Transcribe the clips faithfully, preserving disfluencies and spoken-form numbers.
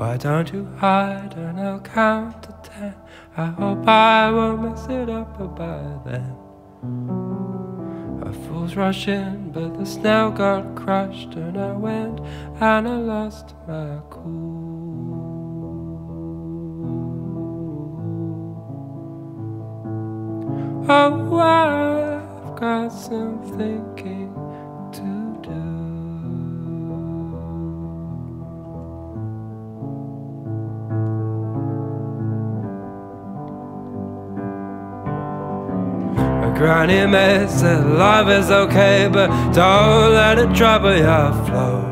Why don't you hide and I'll count to ten? I hope I won't mess it up by then. Our fools rushed in, but the snail got crushed, and I went and I lost my cool. Oh, I've got some thinking to do. Granny May said love is okay, but don't let it trouble your flow.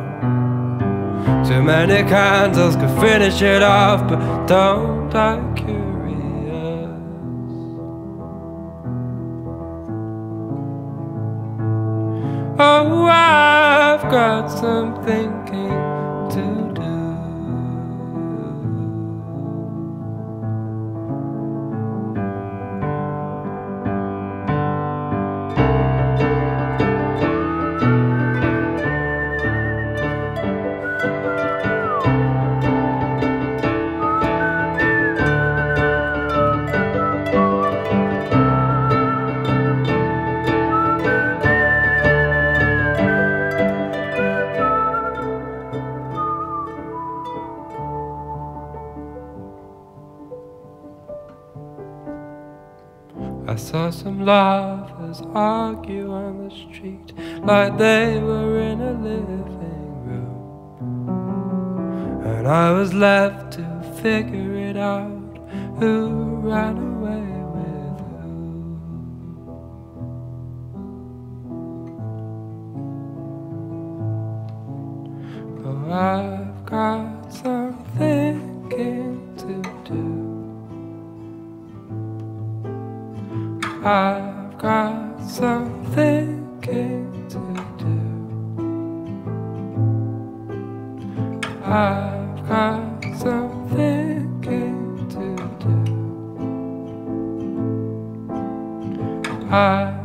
Too many candles could finish it off, but don't die curious. Oh, I've got some thinking to do. I saw some lovers argue on the street like they were in a living room, and I was left to figure it out, who ran away with who. Oh, I've got some thinking to do. I've got some thinking to do. I've got some thinking to do. I've